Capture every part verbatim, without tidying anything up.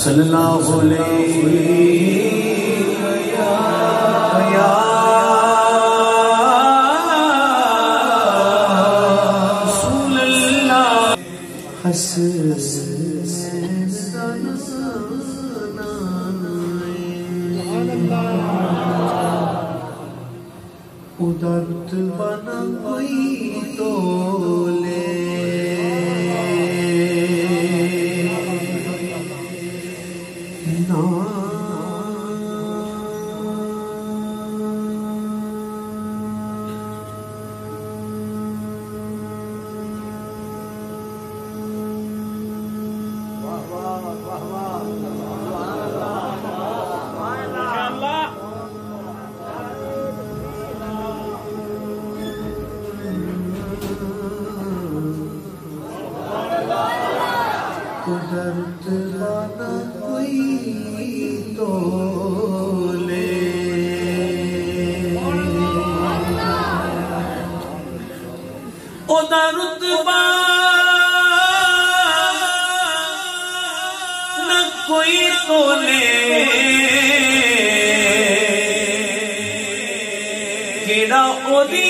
सल्लल्लाहु अलैहि वसल्लम। उदत बना कोई तोले ना कुदरत बना कोई तोले कुदरत बना कोई तोले केड़ा ओदी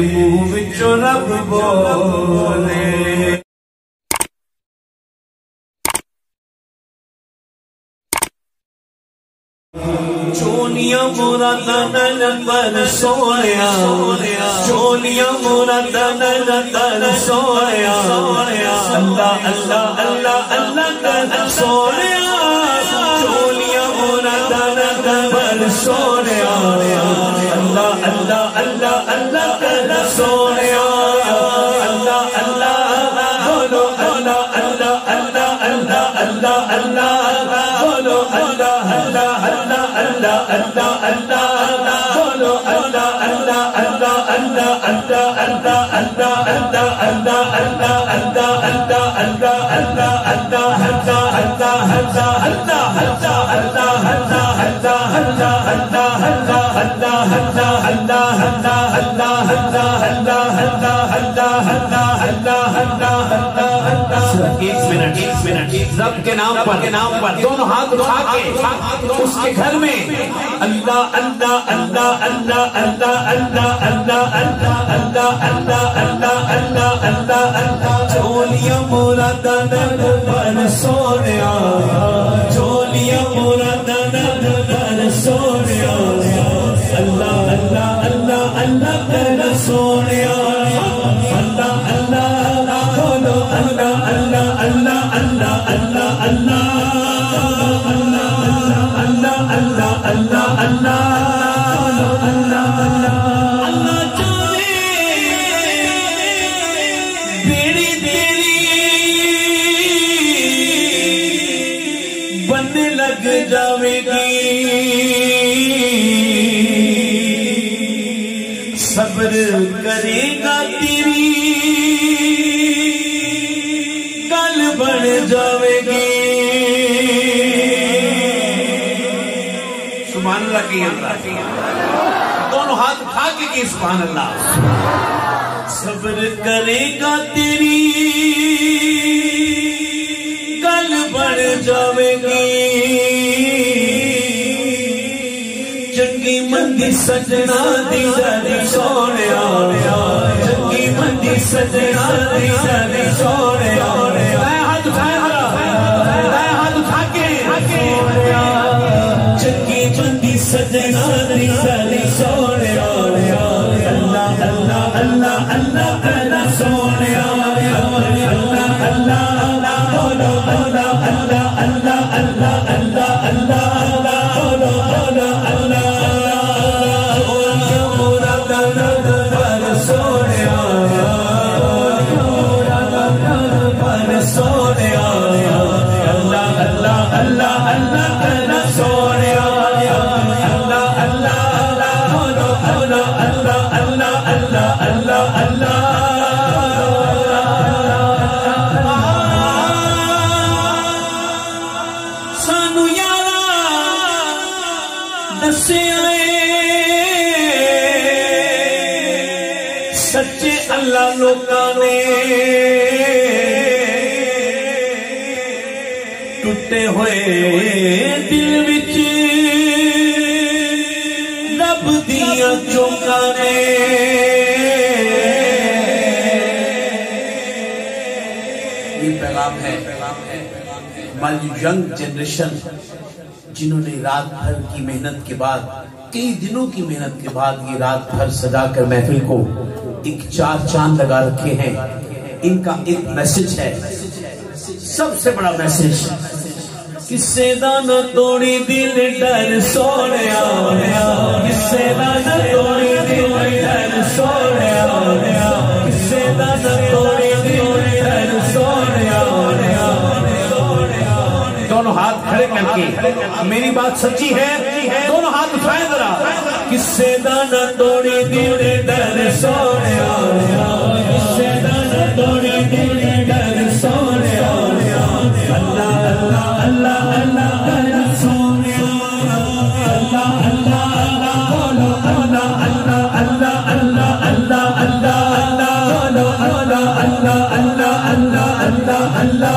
मुँह विचों रब बोले। चोलिया मोरा तनल पर सोया चोलिया मोरा तनल पर सोया अल्लाह अल्लाह अल्लाह अल्लाह तन सोया चोलिया मोरा तनल पर सोया अल्लाह अल्लाह अल्लाह अल्लाह सोनिया अल्लाह अल्लाह बोलो अल्लाह अल्लाह अल्लाह अल्लाह अल्लाह अल्लाह बोलो अल्लाह अल्लाह अल्लाह अल्लाह अल्लाह अल्लाह बोलो अल्लाह अल्लाह अल्लाह अल्लाह अल्लाह अल्लाह अल्लाह अल्लाह अल्लाह अल्लाह अल्लाह अल्लाह अल्लाह अल्लाह अल्लाह अल्लाह अल्लाह अल्लाह अल्लाह अल्लाह अल्लाह अल्लाह अल्लाह अल्लाह अल्लाह अल्लाह अल्लाह अल्लाह अल्लाह अल्लाह अल्लाह अल्लाह एक मिनट एक मिनट रब के नाम पर के नाम पर दोनों हाथ उठा के उसके घर में अल्लाह अल्लाह अल्लाह अल्लाह अल्लाह अल्लाह अल्लाह अल्लाह अल्लाह अल्लाह अल्लाह अल्लाह अल्लाह अल्लाह चोलिया मोरा तनल पर सोनिया चोलिया मोरा तनल पर सोनिया अल्लाह अल्लाह अल्लाह अल्लाह तन सोनिया अल्लाह अल्लाह जावेगी सब्र करेगा तेरी गल बन जावेगी सुभान अल्लाह की दोनों हाथ उठा के की सुभान अल्लाह सब्र करेगा तेरी गल बन जावेगी मंदी सजना दी जाने सोने चंगी मंदी सजना दी जाने सोने हाथ उठाए हाथ उठा के चंगी मंदी सजना दी जाने सोने अल्लाह अल्लाह अल्लाह अल्लाह अल्लाह सोने अल्लाह अल्लाह Allah Allah Allah Allah Allah Allah Allah से आए सच्चे अल्लाह लोका ने टूटे हुए दिल विच रब दिया चौका ने ये पैगाम है हमारी यंग जनरेशन जिन्होंने रात भर की मेहनत के बाद कई दिनों की मेहनत के बाद ये रात भर सजा कर महफिल को एक चार चांद लगा रखे हैं। इनका एक मैसेज है, सबसे बड़ा मैसेज, किसे दाना तोड़ी दिल डर सोनिया, किसे दाना तोड़ी दिल डर सोनिया, किसे दाना तोड़ी दिल डर सोनिया। दोनों हाथ खड़े करके मेरी बात सच्ची है, दोनों हाथ उठाए जरा। किससे दाना तोड़ी दिल डर सोनिया, किससे दाना तोड़ी दिल डर सोनिया। अल्लाह अल्लाह अल्लाह अल्लाह अल्लाह सोनिया, अल्लाह अल्लाह अल्लाह बोलो अल्लाह अल्लाह अल्लाह अल्लाह अल्लाह अल्लाह अल्लाह बोलो अल्लाह अल्लाह अल्लाह अल्लाह अल्लाह अल्लाह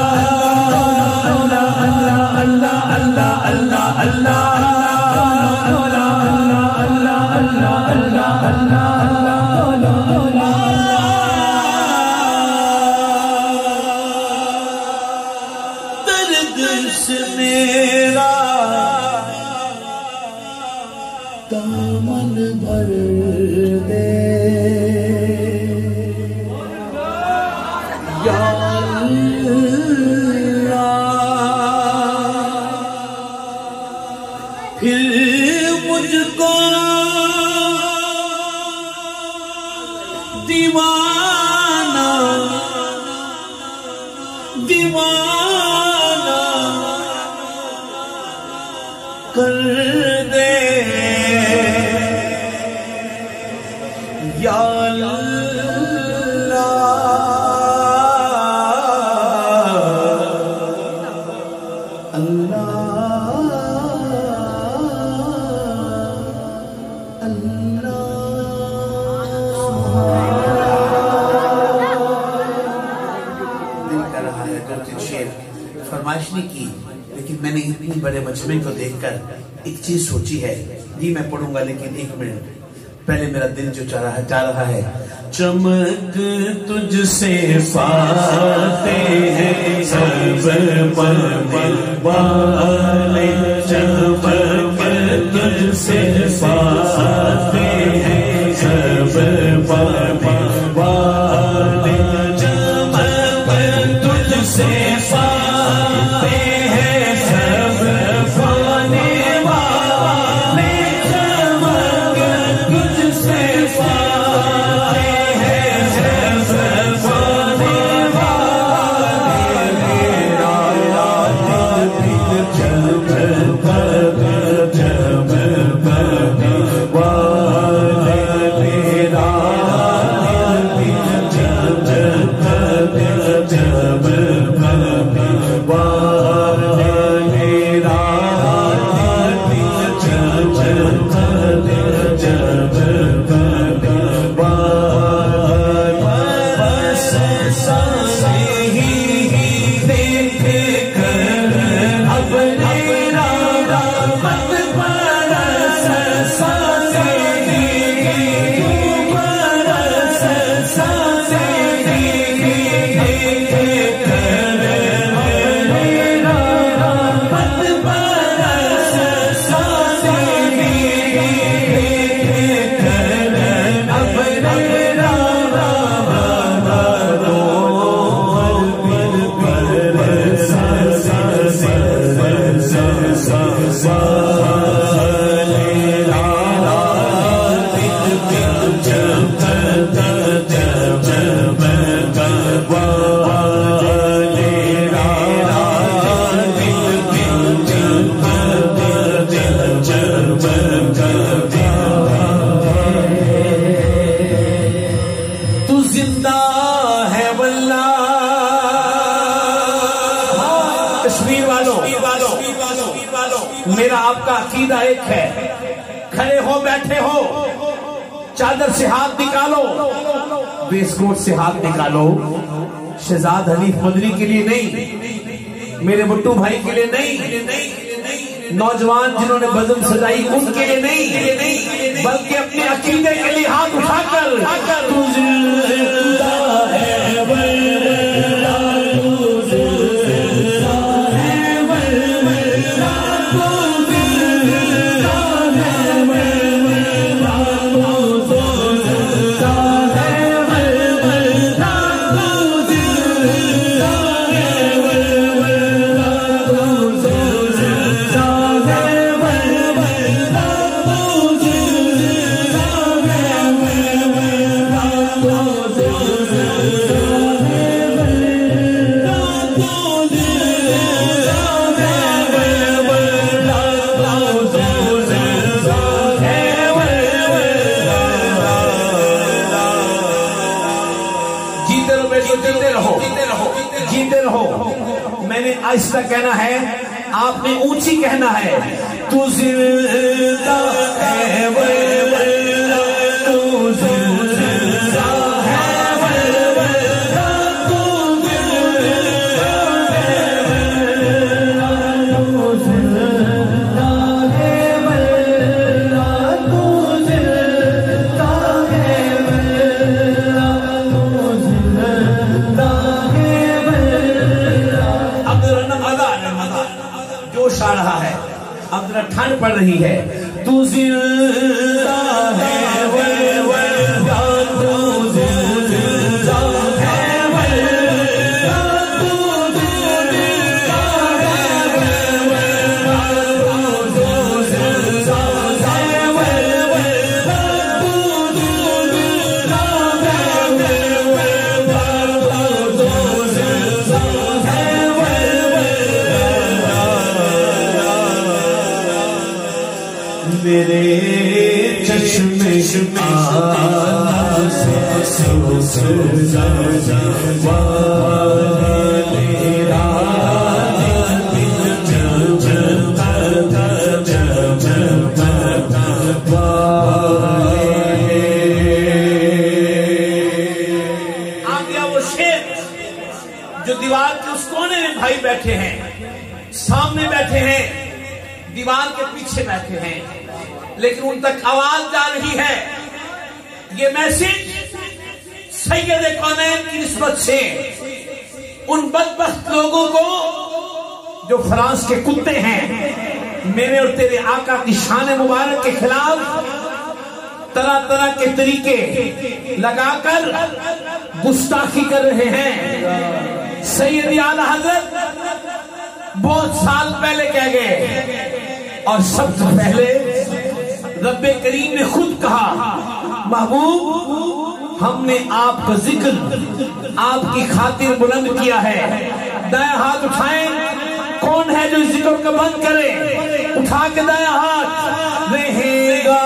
को देखकर एक चीज सोची है, ये मैं पढ़ूंगा लेकिन एक मिनट पहले मेरा दिल जो चाह रहा है चाह रहा है चमक तुझसे पाते हैं सब परवाने, चमक तुझसे पाते हैं सब परवाने, चमक तुझसे पाते हैं मेरा आपका अकीदा एक है। चादर से हाथ निकालो, वेस्टकोट से हाथ निकालो। शहजाद हनीफ मदनी के लिए नहीं, मेरे बुट्टू भाई के लिए नहीं, नौजवान जिन्होंने बज़म सजाई उनके लिए नहीं, बल्कि अपने अकीदे के लिए हाथ उठाकर ऐसा कहना है, आपने ऊंची कहना है। तू जिंदा है वल्ला, तू जिंदा है वल्ला, तू जिंदा है वल्ला, तू जिंदा है वल्ला, तू जिंदा है वल्ला, तू जिंदा है वल्ला। अब जोश आ रहा है, अब जरा ठंड पड़ रही है। तू जिंदा है वल्ला, तू जिंदा है वल्ला, तू जिंदा है वल्ला, तू जिंदा है वल्ला, तू जिंदा है वल्ला, तू जिंदा है। मेरे चश्मे आँसू से सूजा तेरा आ गया वो शेर जो दीवार के उस कोने में भाई बैठे हैं, सामने बैठे हैं, दीवार के पीछे बैठे हैं, लेकिन उन तक आवाज जा रही है। ये मैसेज सैयद कौनैन की निस्बत से उन बदबख्त लोगों को जो फ्रांस के कुत्ते हैं, मेरे और तेरे आका की शान मुबारक के खिलाफ तरह तरह के तरीके लगाकर गुस्ताखी कर रहे हैं। सैयद आला हजरत बहुत साल पहले कह गए, और सबसे पहले रब्बे करीम ने खुद कहा, महबूब हमने आपका जिक्र आपकी खातिर बुलंद किया है। दाया हाथ उठाएं, कौन है जो जिक्र को बंद करे? उठा के दाया हाथ रहेगा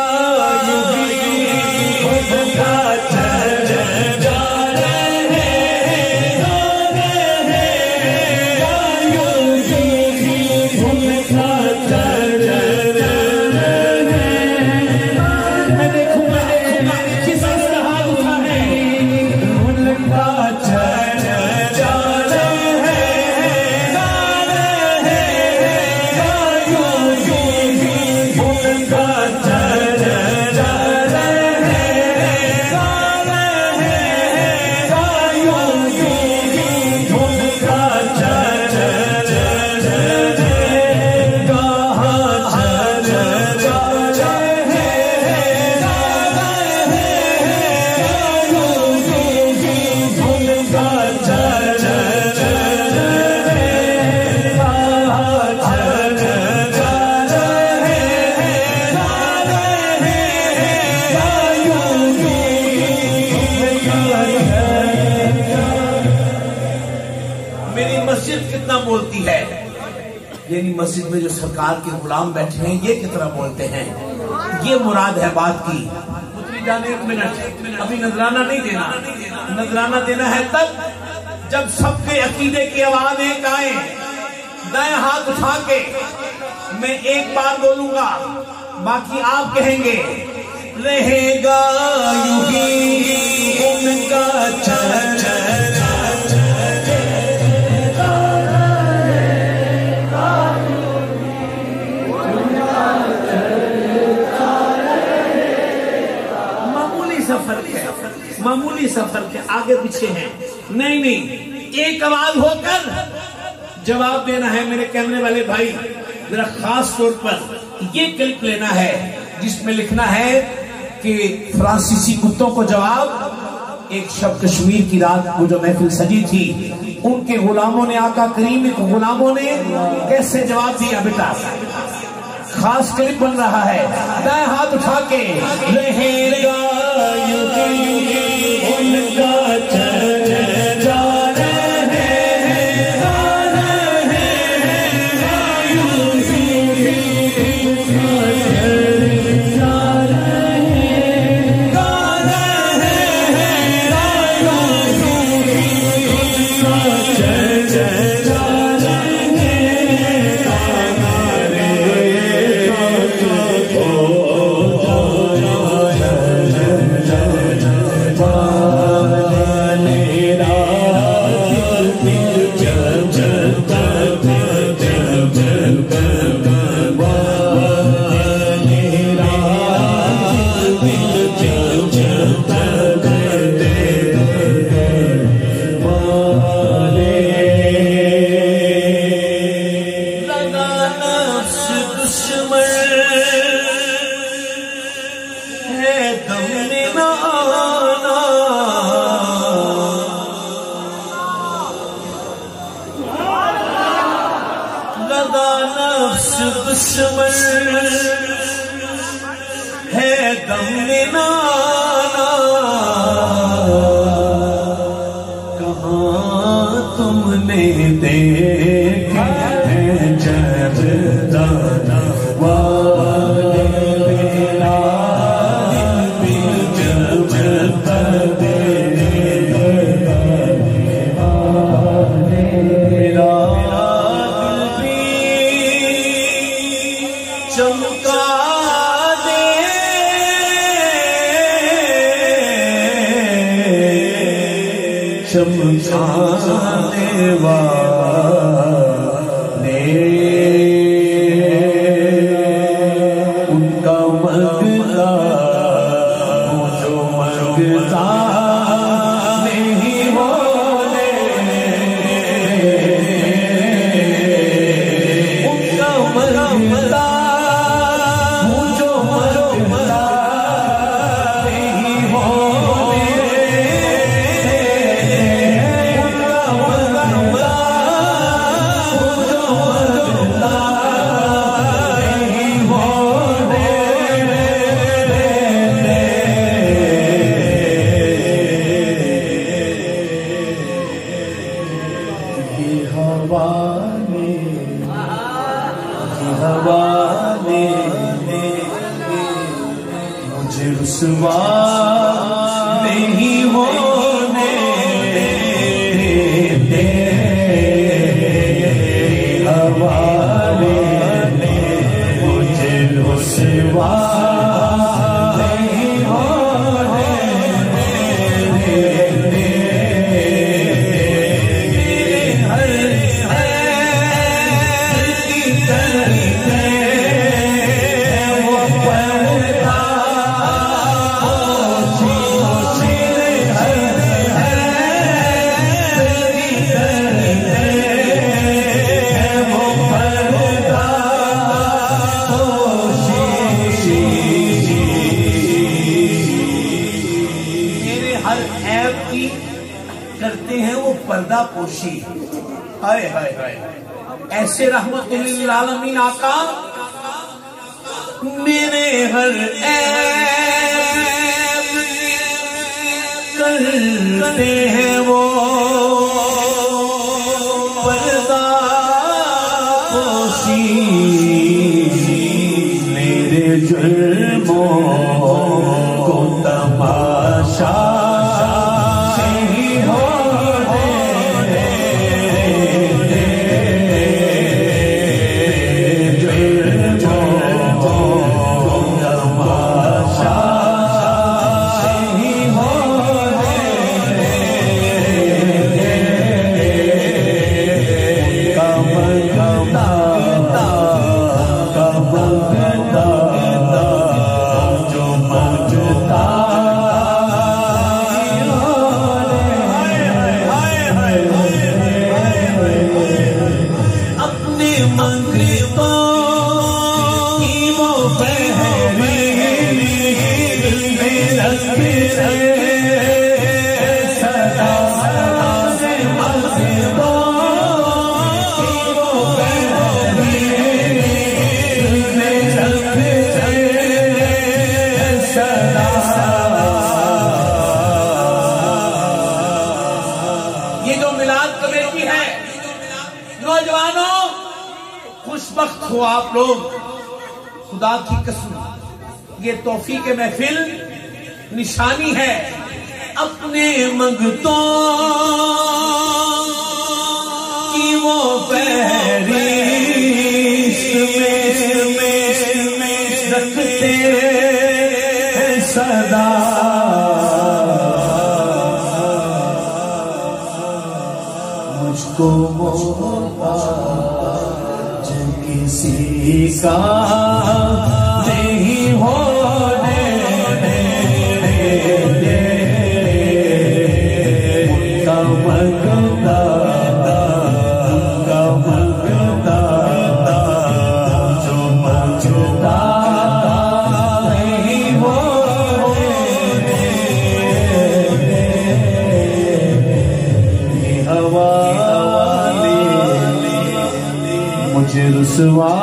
मस्जिद में जो सरकार के गुलाम बैठे हैं, ये कितना बोलते हैं, ये मुराद है बात की। एक मिनट, अभी नजराना नहीं देना, नजराना देना है तब जब सबके अकीदे की आवाज एक आए। दाएं हाथ उठा के मैं एक बार बोलूंगा, बाकी आप कहेंगे। रहेगा यही उनका चरण। मामूली सा फर्क है, मामूली सा फर्क है, आगे पीछे हैं। नहीं नहीं, एक आवाज होकर जवाब देना है। मेरे कहने वाले भाई, जरा खास तौर पर ये क्लिप लेना है जिसमें लिखना है कि फ्रांसीसी कुत्तों को जवाब। एक शब कश्मीर की रात को जो महफिल सजी थी, उनके गुलामों ने, आका करीम के गुलामों ने कैसे जवाब दिया। बेटा खास क्लिप बन रहा है। दाएं हाथ उठा के रहेगा तो आप लोग खुदा की कसम ये तोहफी के महफिल निशानी है अपने मंगतों की वो फहरिस्त में, में, में रखते हैं सदा मुझको मोहताज किसी का नहीं हो रुसवा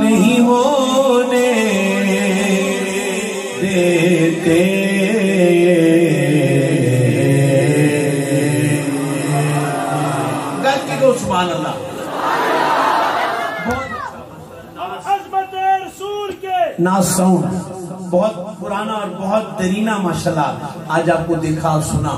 नहीं होने देते सुभान अल्लाह। ना साउंड बहुत पुराना और बहुत दरीना माशाल्लाह आज आपको देखा और सुना,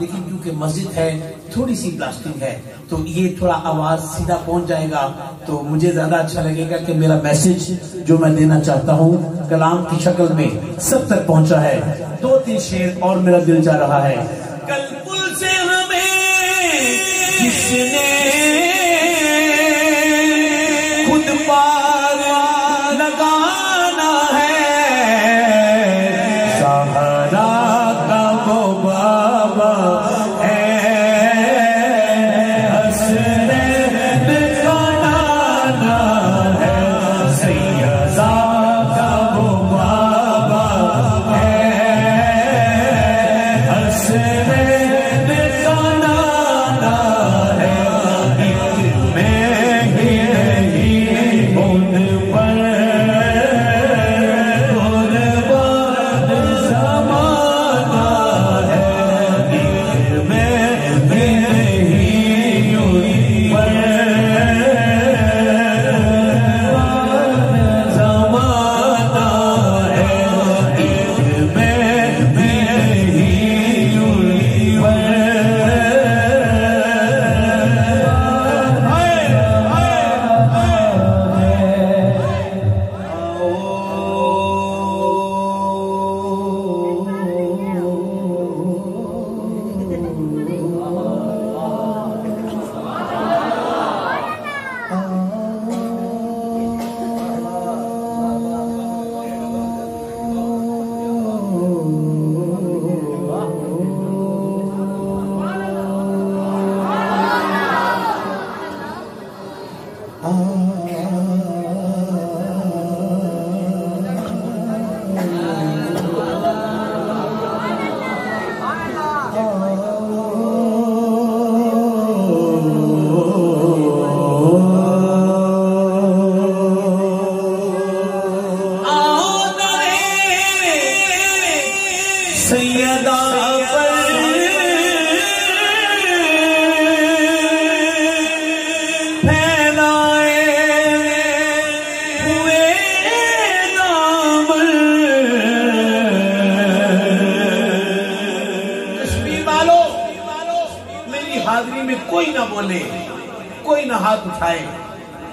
लेकिन क्योंकि मस्जिद है थोड़ी सी ब्लास्टिंग है तो ये थोड़ा आवाज सीधा पहुंच जाएगा तो मुझे ज्यादा अच्छा लगेगा कि मेरा मैसेज जो मैं देना चाहता हूँ कलाम की शक्ल में सब तक पहुंचा है। दो तीन शेर और मेरा दिल जा रहा है। कल पुल से हमें किसने खुद पार लगाना है, सहारा का वो बाबा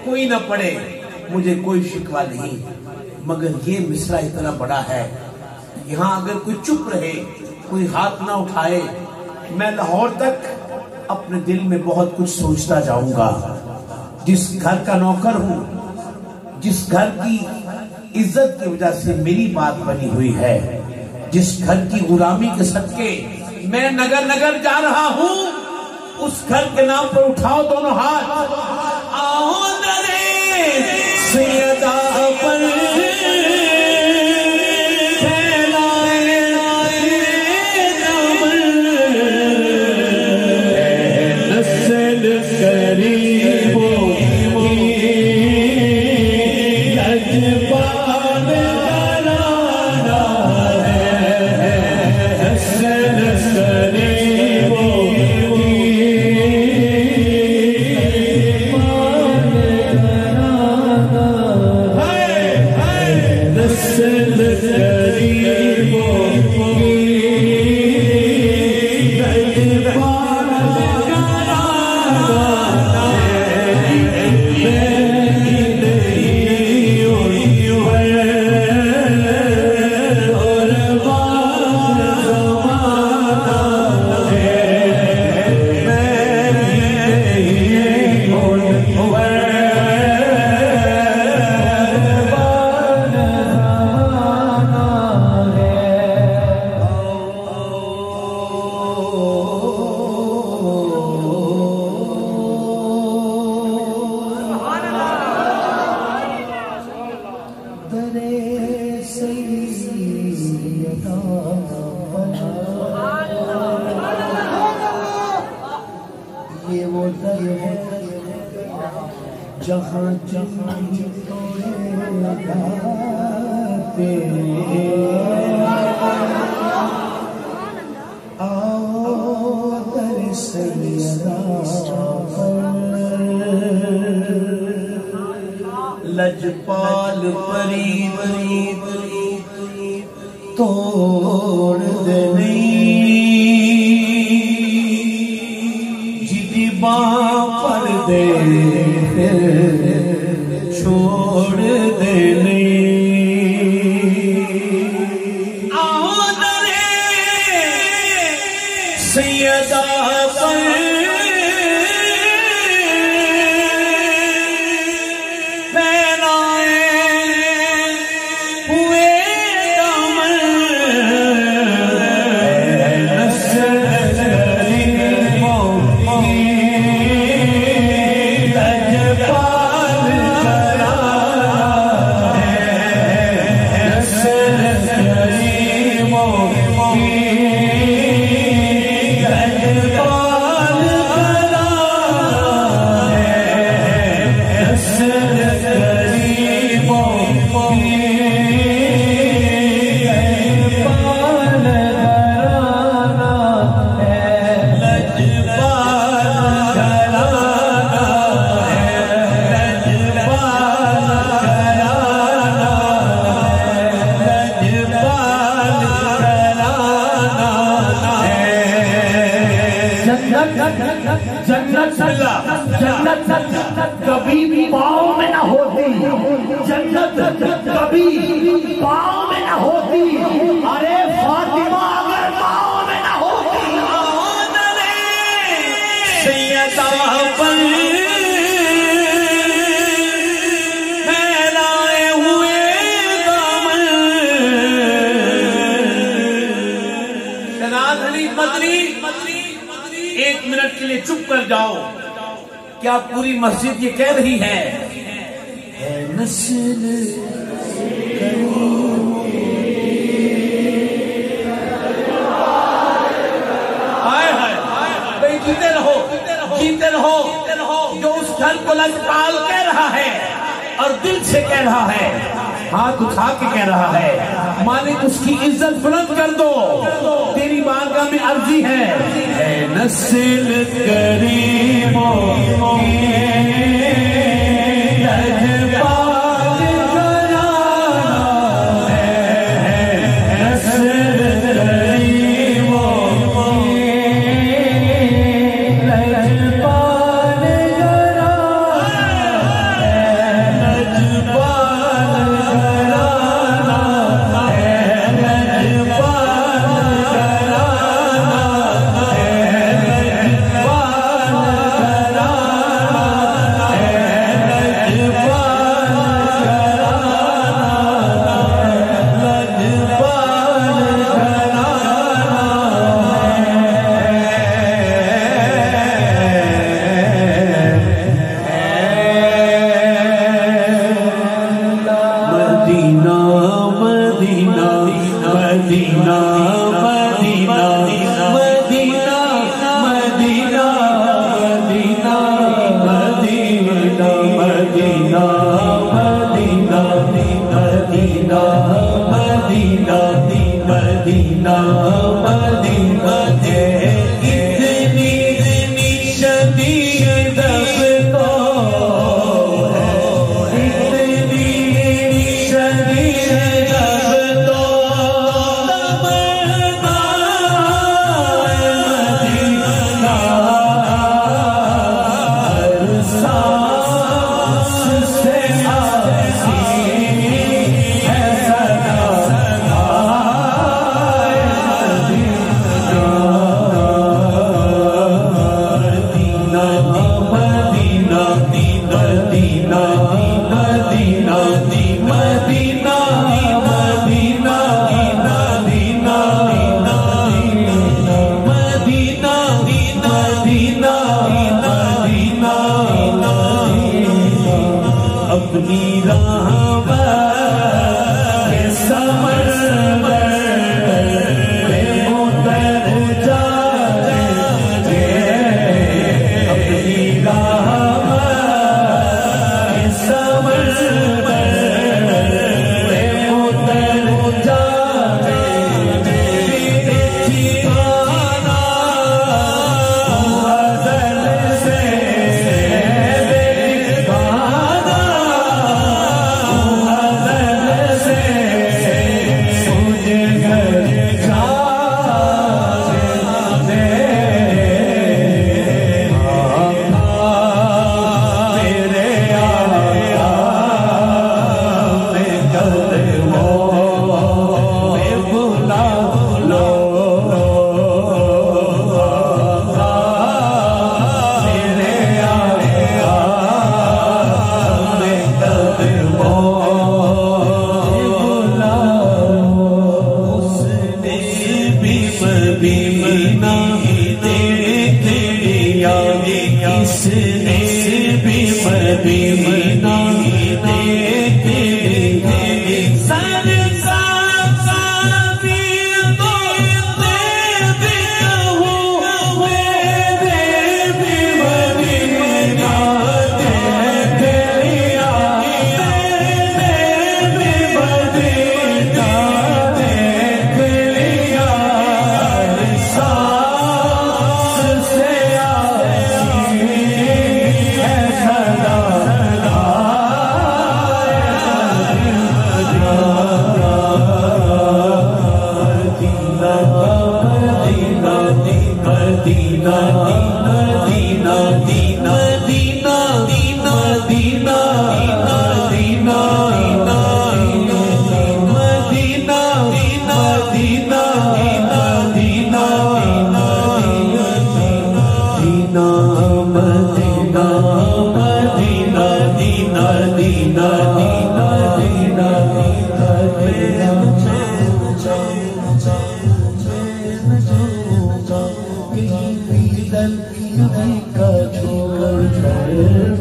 कोई ना पढ़े मुझे कोई शिकवा नहीं, मगर ये मिसरा इतना बड़ा है यहाँ अगर कोई चुप रहे कोई हाथ ना उठाए मैं लाहौर तक अपने दिल में बहुत कुछ सोचता जाऊंगा। जिस घर का नौकर हूँ, जिस घर की इज्जत की वजह से मेरी बात बनी हुई है, जिस घर की गुलामी के सदके मैं नगर नगर जा रहा हूँ, उस घर के नाम पर उठाओ दोनों हाथ। आओ सैयद आला पर में सईद ये वो दर है जहाँ जहाँ लगाते आओ कर सईदा लजपाल परी परी तोड़ देनी जिदी बापर दे फिर छोड़ देनी जन्नत जन्नत कभी भी पाँव में न होती जन्नत कभी पाँव में न होती अरे फातिमा अगर पाँव में न होती सैयदा पर एक मिनट के लिए चुप कर जाओ। क्या पूरी मस्जिद ये कह रही है हाय हाय भाई जीते रहो जीते रहो जो उस घर को लजपाल कह रहा है और दिल से कह रहा है हाथ उठा के कह रहा है मालिक उसकी इज्जत बुलंद कर दो तेरी बारगाह में अर्जी है नस्ल करीमों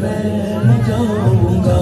मैं न जाऊंगा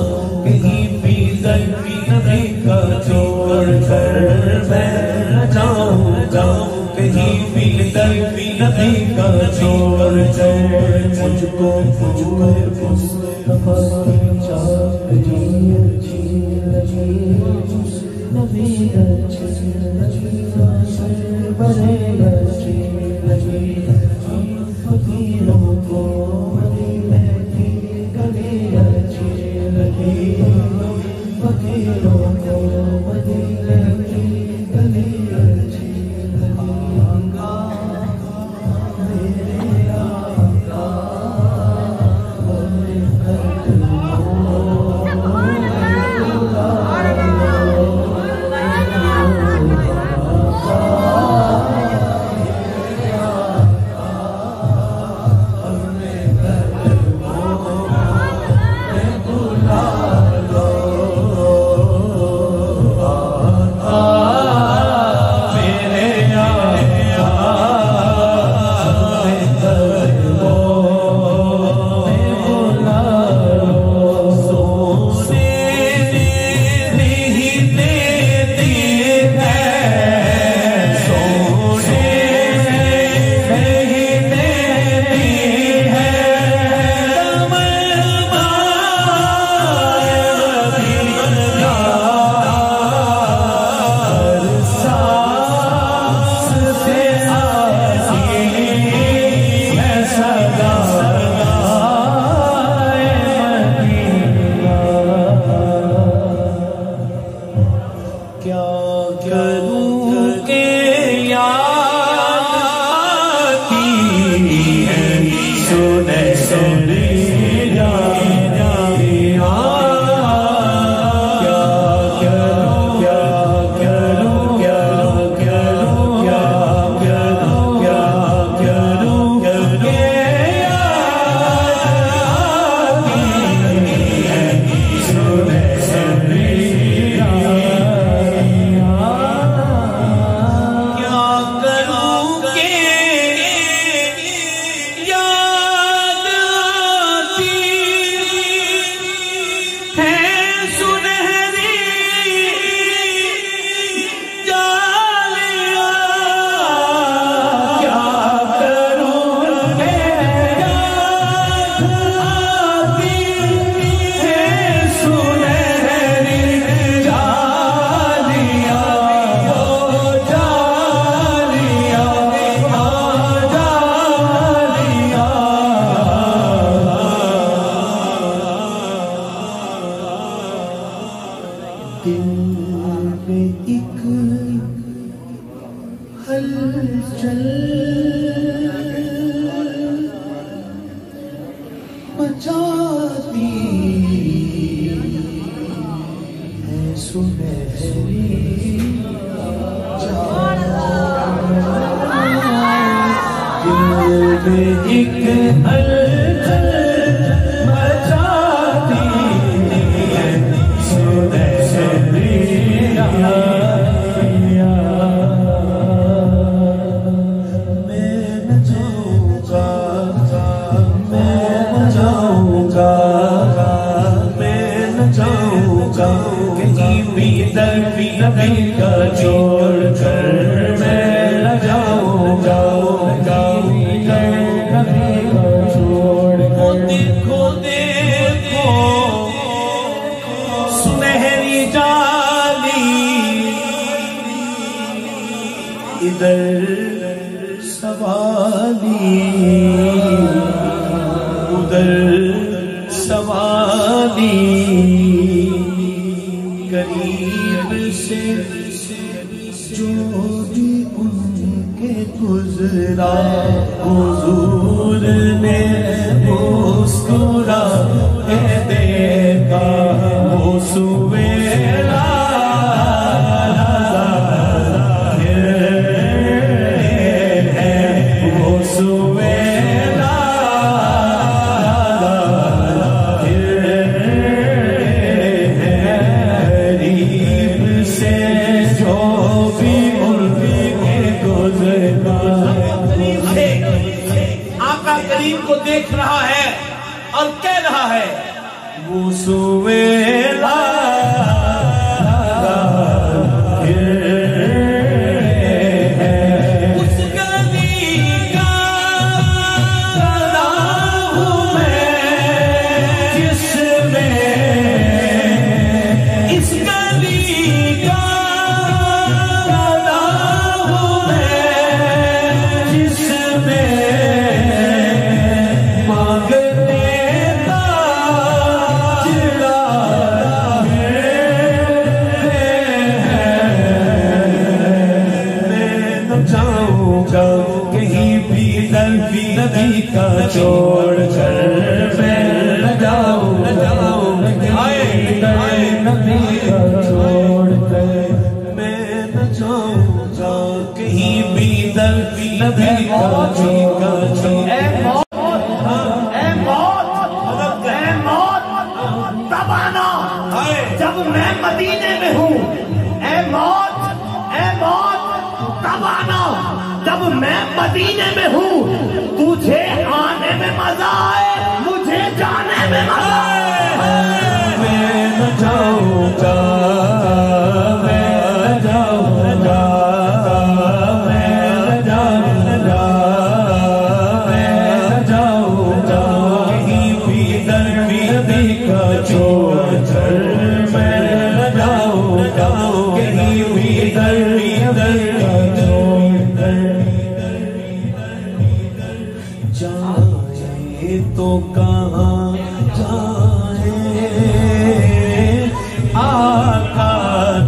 कहीं भी दर भी न का छोड़ कर मैं न जाऊं जाऊंगा छोड़ देखो देखो सुनहरी जाली इधर सवाली उधर सवाली करीब से जो भी उनके गुजरा हुजूर ने मुस्कुरा के देखा वो सुवेरा है वो सुवेरा को देख रहा है और कह रहा है वो सुवेला छोड़ कर मैं न जाऊं न जाऊं नबी का छोड़ कर मैं न जाऊंगा कहीं भी दर भी नबी का छोड़ तब आना जब मैं मदीने में हूँ ए मौत ए मौत तब आना जब मैं मदीने में हूँ तुझे आने में मजा आए मुझे जाने में मजा आए मैं न जाऊंगा मैं न जाऊंगा मैं न जाऊंगा मैं न जाऊंगा कहीं भी दर भी देखा छोड़ कर मैं न जाऊंगा कहीं भी दर भी देखा छोड़ कर जाए तो कहाँ जाए आका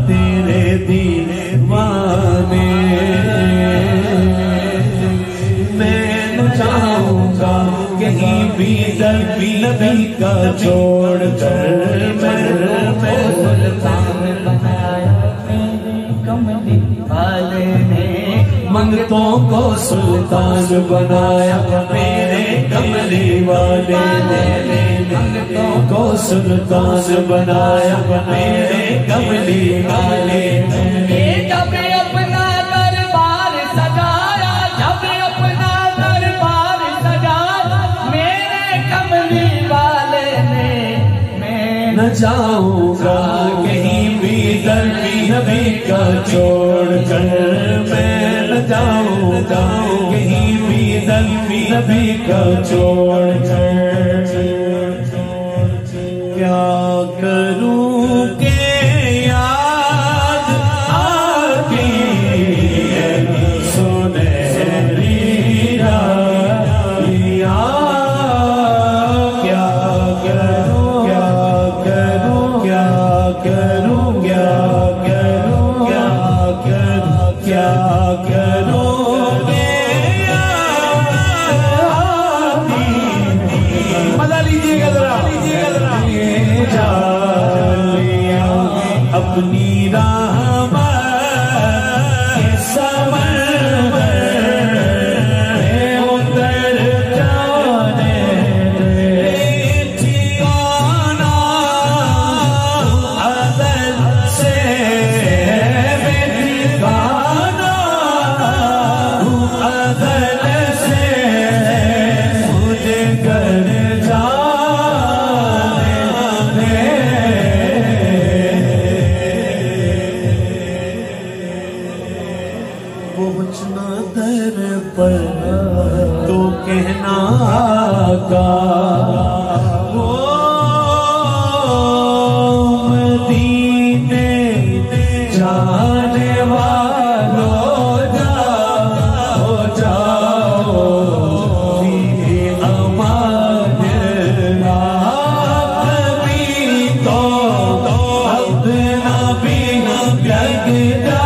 तेरे दीवाने मैं न जाऊंगा कहीं भी दर भी नबी का छोड़ कर मैं मंगतों को सुल्तान बनाया मेरे कमली वाले ने मंगतों को सुल्तान बनाया मेरे कमली वाले ने जब अपना दरबार सजाया जब अपना दरबार सजाया मेरे कमली वाले ने मैं न जाऊंगा कहीं भी दर भी नबी का छोड़ कर मैं जाओ जाओ कहीं भी दल भी नबी का छोड़ क्या करूं के याद आती है सुनहरी रातियां क्या करूं क्या करूं क्या करूं क्या करूं क्या करूं क्या अपनी राह में समर में उतर जाने ठिकाना अदल से ठिकाना अदल से मुझे कर जा पूछना दर पर तो कहना आका वो मदीने जाने वालों जाओ जाओ मेरे अमान अभी तो अपना बिना लगता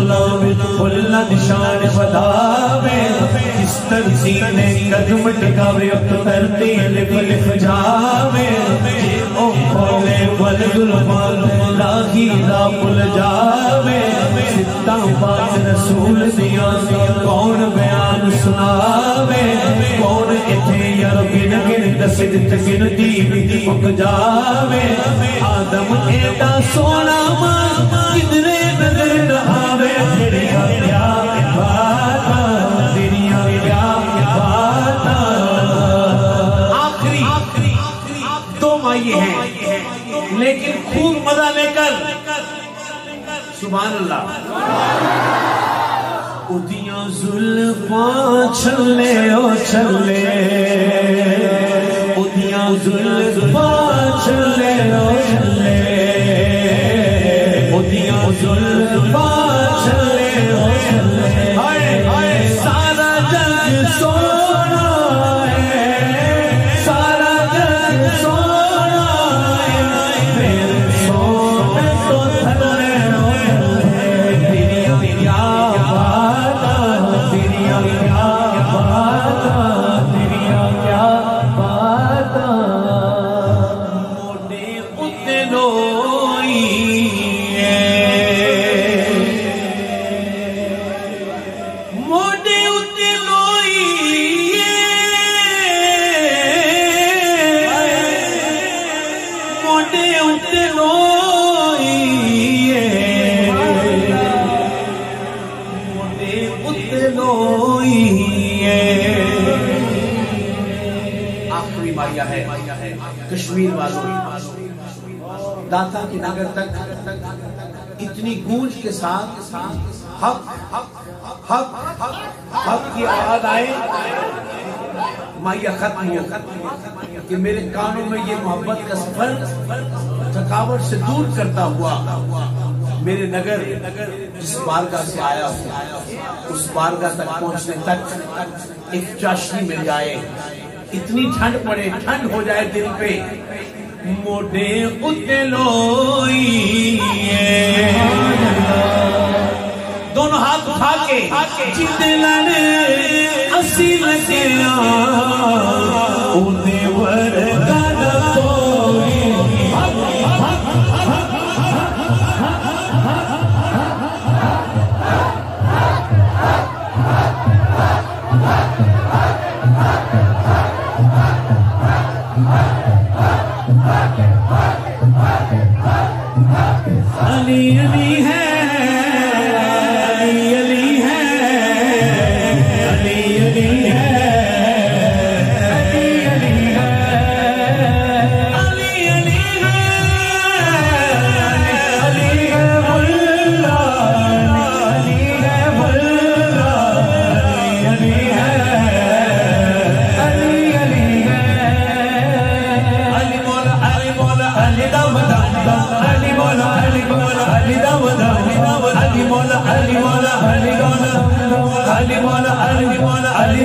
नोई उठते उठते रोइए, उठते उठते रोइए। आखिरी मारिया है कश्मीर वालों, दाता की नगर तक इतनी गूंज के साथ हक हक हक की आवाज आए, माया खत्म कि मेरे कानों में ये मोहब्बत का सफर थकावट से दूर करता हुआ मेरे नगर जिस बारगाह से आया हूँ उस बारगाह तक पहुँचने तक एक चाशनी मिल जाए। इतनी ठंड पड़े, ठंड हो जाए दिल पे, मोटे उतने लोइए। दोनों हाथ उठा के जितने असी लगे उन्हें अली अली है, अली अली है, अली अली है, अली अली है, अली अली है, अली है मुल्ला, अली है मुल्ला, अली है, अली अली है, अली बोला अली बोला अली दम दम अली बोला Ali Dawda, Ali Mola, Ali Mola, Ali Dawda, Ali Mola, Ali Mola, Ali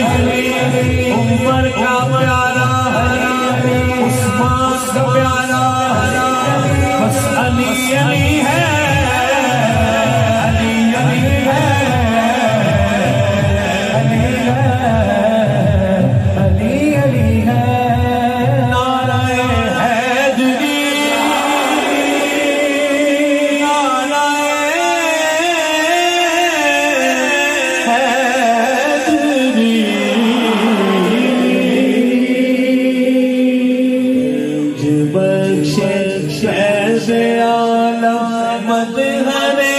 हरे, उमर का प्यारा हरा, उस्मान का प्यारा हरा, बस अली अली है, अली अली है, अली है। शहज़ाद आला मदनी